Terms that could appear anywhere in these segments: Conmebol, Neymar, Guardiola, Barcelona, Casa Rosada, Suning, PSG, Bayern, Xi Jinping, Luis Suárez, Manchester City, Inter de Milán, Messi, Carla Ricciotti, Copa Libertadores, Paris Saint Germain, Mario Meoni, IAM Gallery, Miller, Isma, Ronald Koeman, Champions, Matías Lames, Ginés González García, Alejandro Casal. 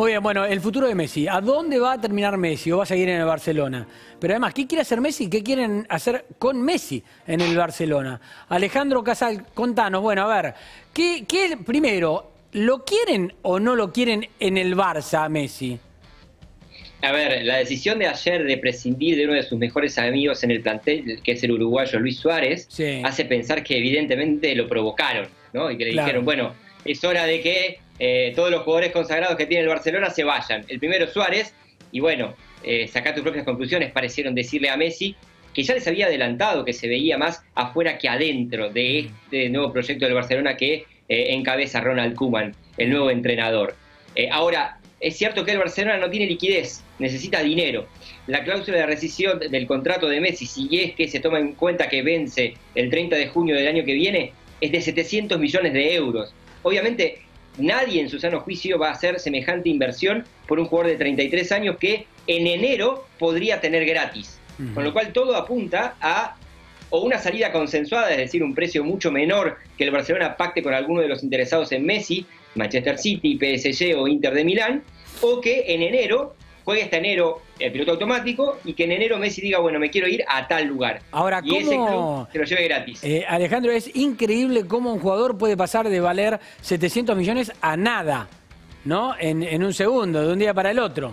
Muy bien, bueno, el futuro de Messi. ¿A dónde va a terminar Messi o va a seguir en el Barcelona? Pero además, ¿qué quiere hacer Messi? ¿Qué quieren hacer con Messi en el Barcelona? Alejandro Casal, contanos, bueno, a ver, ¿qué primero, ¿lo quieren o no lo quieren en el Barça a Messi? A ver, la decisión de ayer de prescindir de uno de sus mejores amigos en el plantel, que es el uruguayo Luis Suárez, sí, hace pensar que evidentemente lo provocaron, ¿no? Y que le dijeron, bueno, es hora de que todos los jugadores consagrados que tiene el Barcelona se vayan. El primero Suárez, y bueno, sacá tus propias conclusiones, parecieron decirle a Messi, que ya les había adelantado que se veía más afuera que adentro de este nuevo proyecto del Barcelona que encabeza Ronald Koeman, el nuevo entrenador. Ahora, es cierto que el Barcelona no tiene liquidez, necesita dinero. La cláusula de rescisión del contrato de Messi, si es que se toma en cuenta que vence el 30 de junio del año que viene, es de 700 millones de euros. Obviamente, nadie en su sano juicio va a hacer semejante inversión por un jugador de 33 años que en enero podría tener gratis. Con lo cual todo apunta a o una salida consensuada, es decir, un precio mucho menor que el Barcelona pacte con alguno de los interesados en Messi, Manchester City, PSG o Inter de Milán, o que en enero juegue hasta enero el piloto automático y que en enero Messi diga, bueno, me quiero ir a tal lugar. Ahora, y ese club se lo lleve gratis. Alejandro, es increíble cómo un jugador puede pasar de valer 700 millones a nada, ¿no? En un segundo, de un día para el otro.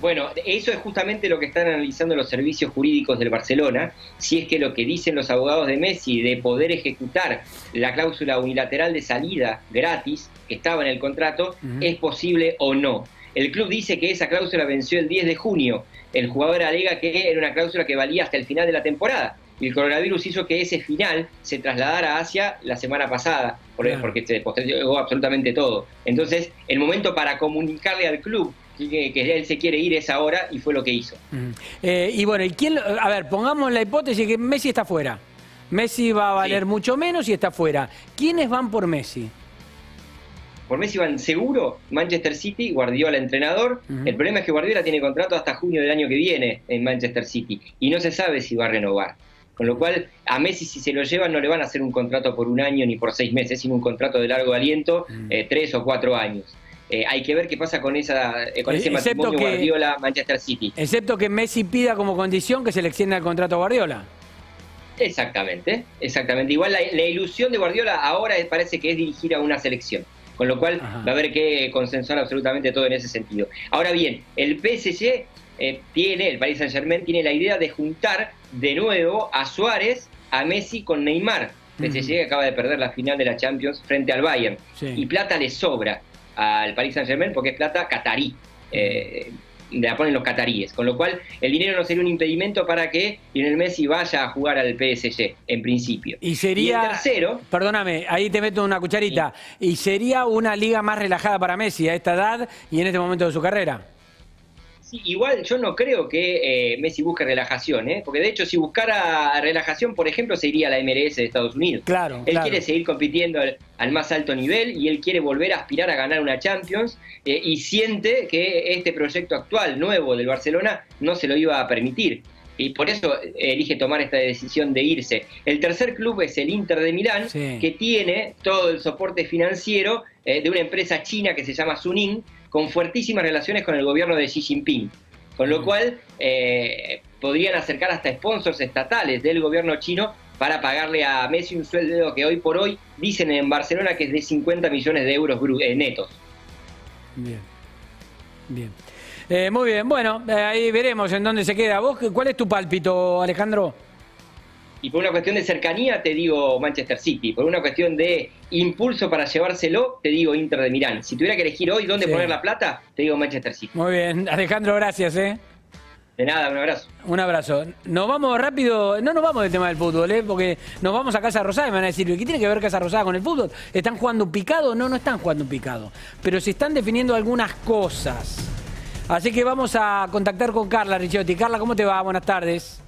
Bueno, eso es justamente lo que están analizando los servicios jurídicos del Barcelona, si es que lo que dicen los abogados de Messi de poder ejecutar la cláusula unilateral de salida gratis que estaba en el contrato, es posible o no. El club dice que esa cláusula venció el 10 de junio, el jugador alega que era una cláusula que valía hasta el final de la temporada, y el coronavirus hizo que ese final se trasladara hacia la semana pasada, porque se postergó absolutamente todo. Entonces, el momento para comunicarle al club que él se quiere ir es ahora, y fue lo que hizo. Y bueno, ¿y quién? A ver, pongamos la hipótesis que Messi está fuera. Messi va a valer mucho menos y está fuera. ¿Quiénes van por Messi? Por Messi van seguro Manchester City, Guardiola entrenador. El problema es que Guardiola tiene contrato hasta junio del año que viene en Manchester City y no se sabe si va a renovar. Con lo cual, a Messi, si se lo llevan, no le van a hacer un contrato por un año ni por 6 meses, sino un contrato de largo aliento, 3 o 4 años. Hay que ver qué pasa con ese matrimonio Guardiola-Manchester City. Excepto que Messi pida como condición que se le extienda el contrato a Guardiola. Exactamente, exactamente. Igual la ilusión de Guardiola ahora parece que es dirigir a una selección. Con lo cual va a haber que consensuar absolutamente todo en ese sentido. Ahora bien, el PSG el Paris Saint Germain, tiene la idea de juntar de nuevo a Suárez, a Messi con Neymar. El PSG acaba de perder la final de la Champions frente al Bayern. Y plata le sobra al Paris Saint Germain porque es plata catarí, la ponen los cataríes, con lo cual el dinero no sería un impedimento para que Lionel Messi vaya a jugar al PSG, en principio. Y sería, y el tercero, perdóname, ahí te meto una cucharita, y sería una liga más relajada para Messi a esta edad y en este momento de su carrera. Sí, igual yo no creo que Messi busque relajación, porque de hecho si buscara relajación, por ejemplo, se iría a la MLS de Estados Unidos. Claro, él quiere seguir compitiendo al más alto nivel y él quiere volver a aspirar a ganar una Champions y siente que este proyecto actual, nuevo del Barcelona, no se lo iba a permitir. Y por eso elige tomar esta decisión de irse. El tercer club es el Inter de Milán, que tiene todo el soporte financiero de una empresa china que se llama Suning, con fuertísimas relaciones con el gobierno de Xi Jinping. Con lo cual, podrían acercar hasta sponsors estatales del gobierno chino para pagarle a Messi un sueldo que hoy por hoy dicen en Barcelona que es de 50 millones de euros netos. Bien, bien. Muy bien, bueno, ahí veremos en dónde se queda. ¿Vos cuál es tu pálpito, Alejandro? Y por una cuestión de cercanía te digo Manchester City, por una cuestión de impulso para llevárselo te digo Inter de Milán. Si tuviera que elegir hoy dónde poner la plata, te digo Manchester City. Muy bien, Alejandro, gracias. De nada, un abrazo. Un abrazo. Nos vamos rápido, no nos vamos del tema del fútbol, porque nos vamos a Casa Rosada y me van a decir, ¿qué tiene que ver Casa Rosada con el fútbol? ¿Están jugando un picado? No, no están jugando un picado, pero se están definiendo algunas cosas. Así que vamos a contactar con Carla Ricciotti. Carla, ¿cómo te va? Buenas tardes.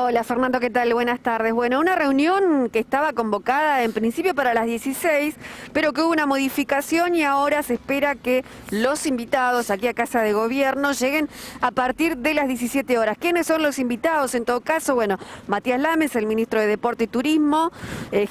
Hola Fernando, ¿qué tal? Buenas tardes. Bueno, una reunión que estaba convocada en principio para las 16, pero que hubo una modificación y ahora se espera que los invitados aquí a Casa de Gobierno lleguen a partir de las 17 horas. ¿Quiénes son los invitados? En todo caso, bueno, Matías Lames, el ministro de Deporte y Turismo,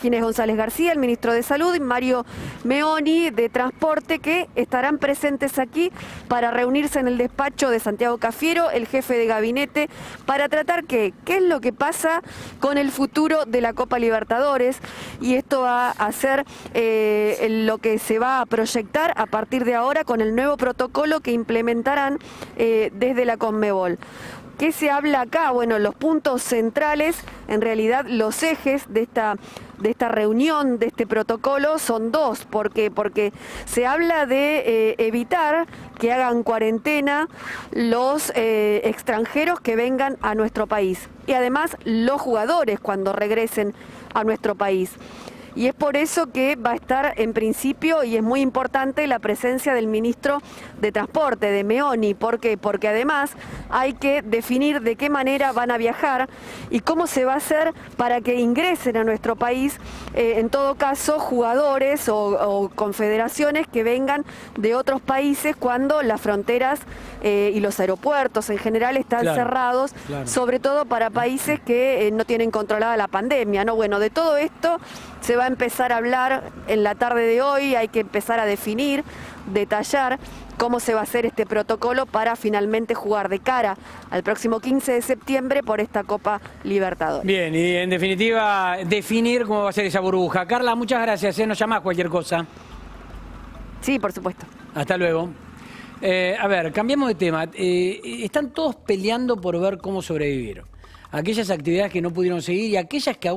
Ginés González García, el ministro de Salud, y Mario Meoni, de Transporte, que estarán presentes aquí para reunirse en el despacho de Santiago Cafiero, el jefe de gabinete, para tratar qué es lo que pasa con el futuro de la Copa Libertadores, y esto va a ser lo que se va a proyectar a partir de ahora con el nuevo protocolo que implementarán desde la Conmebol. ¿Qué se habla acá? Bueno, los puntos centrales, en realidad los ejes de esta reunión, de este protocolo, son dos. ¿Por qué? Porque se habla de evitar que hagan cuarentena los extranjeros que vengan a nuestro país. Y además los jugadores cuando regresen a nuestro país. Y es por eso que va a estar en principio, y es muy importante, la presencia del ministro de Transporte, de Meoni. ¿Por qué? Porque además hay que definir de qué manera van a viajar y cómo se va a hacer para que ingresen a nuestro país, en todo caso, jugadores o confederaciones que vengan de otros países cuando las fronteras y los aeropuertos en general están cerrados, sobre todo para países que no tienen controlada la pandemia, ¿no? Bueno, de todo esto se va a empezar a hablar en la tarde de hoy. Hay que empezar a definir, detallar cómo se va a hacer este protocolo para finalmente jugar de cara al próximo 15 de septiembre por esta Copa Libertadores. Bien, y en definitiva, definir cómo va a ser esa burbuja. Carla, muchas gracias. ¿Nos llamás cualquier cosa? Sí, por supuesto. Hasta luego. A ver, cambiamos de tema. Están todos peleando por ver cómo sobrevivir. Aquellas actividades que no pudieron seguir y aquellas que aún...